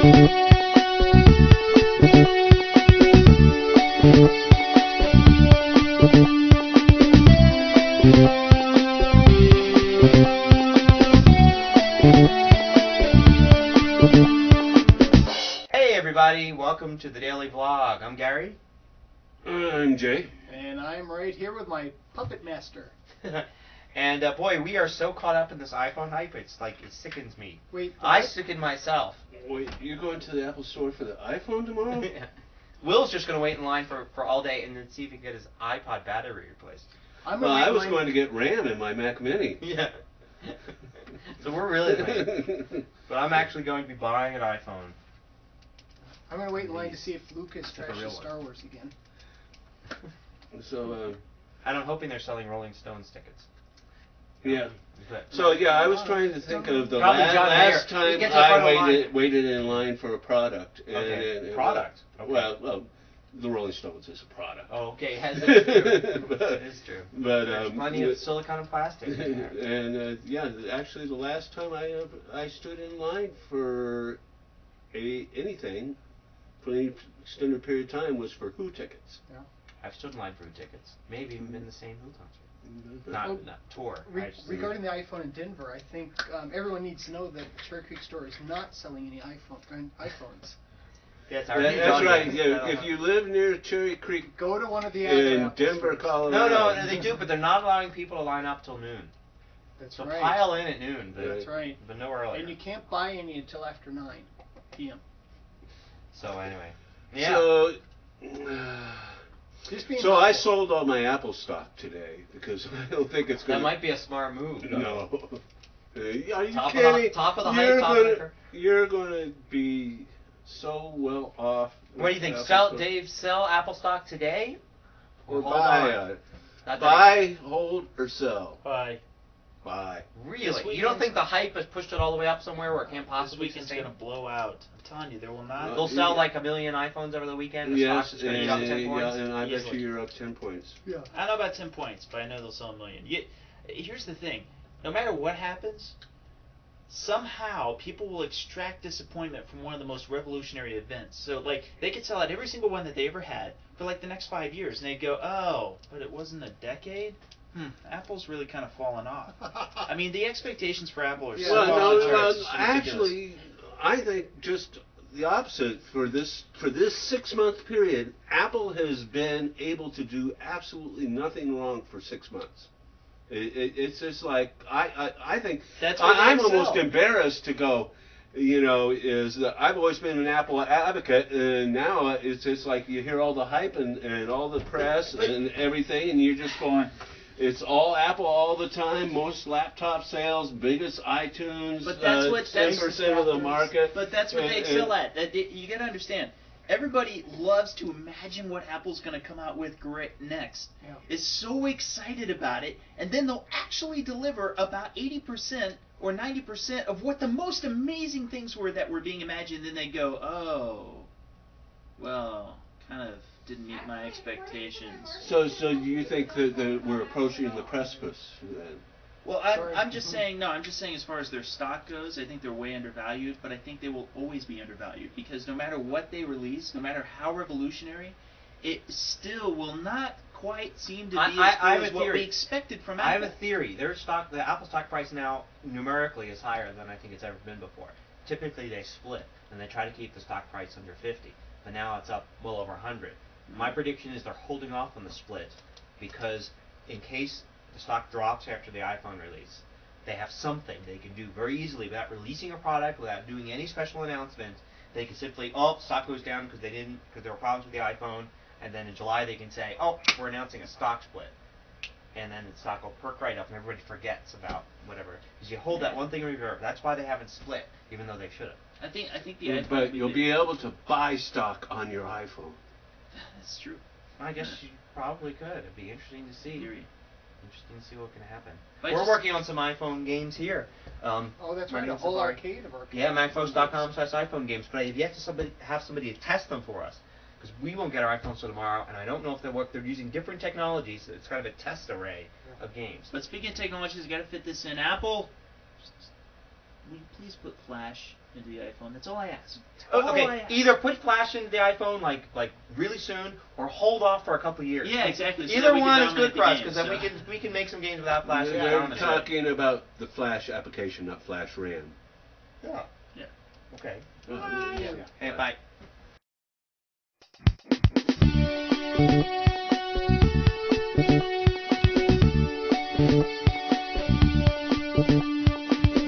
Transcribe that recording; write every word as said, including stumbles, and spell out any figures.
Hey everybody, welcome to The Daily Vlog. I'm Gary. I'm Jay. And I'm right here with my puppet master. And uh, boy, we are so caught up in this iPhone hype, it's like, it sickens me. Wait, I sicken myself. Wait, you're going to the Apple store for the iPhone tomorrow? Yeah. Will's just going to wait in line for, for all day and then see if he can get his iPod battery replaced. I'm well, I was going to get RAM in my Mac Mini. Yeah. So we're really late. But I'm actually going to be buying an iPhone. I'm going to wait in line to see if Lucas trashes Star Wars again. So, uh... and I'm hoping they're selling Rolling Stones tickets. Yeah. So yeah, I was trying to think of the la last time I waited waited in line for a product. And okay. And, and product. Okay. Well, well, the Rolling Stones is a product. Oh, okay. That's true. But, that is true. But there's um, plenty of silicon and plastic in there. And uh, yeah, actually, the last time I uh, I stood in line for a anything for any extended period of time was for Who tickets. Yeah. I've stood in line for Who tickets. Maybe even in the same Who concert. Not, well, not tour. Re regarding the iPhone in Denver, I think um, everyone needs to know that the Cherry Creek store is not selling any iPhone iPhones. That's, our that, that's right. Yeah, if you live near Cherry Creek, go to one of the in Denver, Colorado. No, no, they do, but they're not allowing people to line up till noon. That's so right. So pile in at noon. But, that's right. But no earlier. And you can't buy any until after nine p m So anyway, yeah. So. Uh, So I sold all my Apple stock today because I don't think it's going to... That might be a smart move. Though. No. Are you top kidding? Of the, top of the you're high, gonna, top You're going to be so well off. What do you think? Apple sell, stock. Dave, sell Apple stock today? Or, or hold buy on. It. Buy, hold, or sell. Buy. Buy. Really? You don't think the hype has pushed it all the way up somewhere where it can't possibly sustain? This weekend's going to blow out. I'm telling you, there will not. They'll sell like a million iPhones over the weekend. Yes, and, and, up ten yeah, points. And I Easily. bet you you're up ten points. Yeah. I don't know about ten points, but I know they'll sell a million. You, here's the thing. No matter what happens, somehow people will extract disappointment from one of the most revolutionary events. So, like, they could sell out every single one that they ever had for, like, the next five years. And they'd go, oh, but it wasn't a decade? Hmm, Apple's really kind of fallen off. I mean, the expectations for Apple are yeah. so well, no, no, no, no, actually, I think just the opposite. For this for this six-month period, Apple has been able to do absolutely nothing wrong for six months. It, it, it's just like, I, I, I think, That's I, I'm almost sell. embarrassed to go, you know, is that I've always been an Apple advocate, and now it's just like you hear all the hype and, and all the press but, but, and everything, and you're just going... It's all Apple all the time. Most laptop sales, biggest iTunes, but that's uh, what ten percent of the market. But that's what and, they excel at. That they, you gotta understand. Everybody loves to imagine what Apple's gonna come out with great next. Yeah. Is so excited about it, and then they'll actually deliver about eighty percent or ninety percent of what the most amazing things were that were being imagined. Then they go, oh, well, kind of. Didn't meet my expectations. So, so you think that, that we're approaching the precipice then? Well, I'm, I'm just saying, no, I'm just saying as far as their stock goes, I think they're way undervalued, but I think they will always be undervalued because no matter what they release, no matter how revolutionary, it still will not quite seem to be I, as I, I as what theory. we expected from Apple. I have a theory. Their stock, the Apple stock price now numerically is higher than I think it's ever been before. Typically they split and they try to keep the stock price under fifty, but now it's up well over one hundred. My prediction is they're holding off on the split because in case the stock drops after the iPhone release, they have something they can do very easily without releasing a product, without doing any special announcement. They can simply, oh, stock goes down because they didn't, because there were problems with the iPhone, and then in July they can say, oh, we're announcing a stock split, and then the stock will perk right up and everybody forgets about whatever. Because you hold that one thing in reserve. That's why they haven't split, even though they should have. I think I think the iPhone. But you'll be able to buy stock on your iPhone. That's true. I guess you probably could. It'd be interesting to see. Theory. Interesting to see what can happen. But We're working on some iPhone games here. Um, oh, that's right. A whole arcade of arcade. Yeah, macpost dot com slash iPhone games. But I've yet to somebody, have somebody to test them for us because we won't get our iPhones till tomorrow, and I don't know if they work. They're using different technologies. So it's kind of a test array yeah. of games. But speaking of technologies, you got to fit this in. Apple, please put Flash into the iPhone. That's all I ask. All okay, I ask. Either put Flash into the iPhone like like really soon, or hold off for a couple of years. Yeah, exactly. So either one is good for us because so. then we can we can make some games without Flash. We're and talking it. about the Flash application, not Flash RAM. Yeah. Yeah. Okay. Bye. Yeah. Hey, bye.